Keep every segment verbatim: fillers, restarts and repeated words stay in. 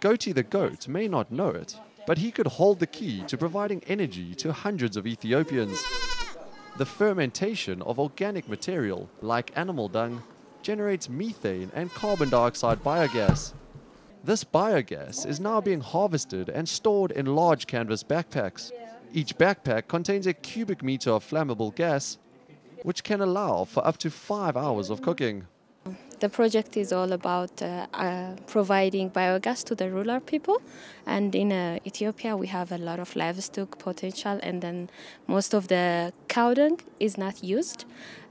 Goaty the goat may not know it, but he could hold the key to providing energy to hundreds of Ethiopians. The fermentation of organic material, like animal dung, generates methane and carbon dioxide biogas. This biogas is now being harvested and stored in large canvas backpacks. Each backpack contains a cubic meter of flammable gas, which can allow for up to five hours of cooking. The project is all about uh, uh, providing biogas to the rural people, and in uh, Ethiopia we have a lot of livestock potential, and then most of the cow dung is not used.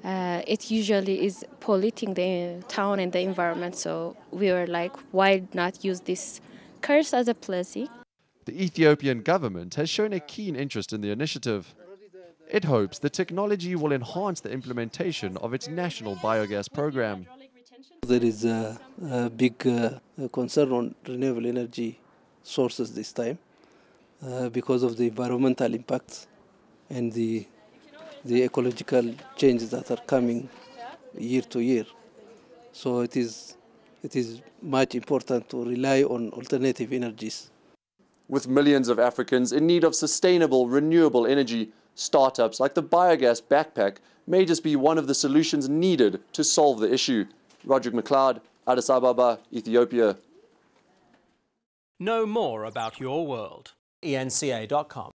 Uh, it usually is polluting the town and the environment, so we were like, why not use this curse as a blessing? The Ethiopian government has shown a keen interest in the initiative. It hopes the technology will enhance the implementation of its national biogas program. There is a, a big uh, concern on renewable energy sources this time uh, because of the environmental impacts and the, the ecological changes that are coming year to year. So it is, it is much important to rely on alternative energies. With millions of Africans in need of sustainable, renewable energy, startups like the Biogas Backpack may just be one of the solutions needed to solve the issue. Roderick McLeod, Addis Ababa, Ethiopia. Know more about your world. e N C A dot com.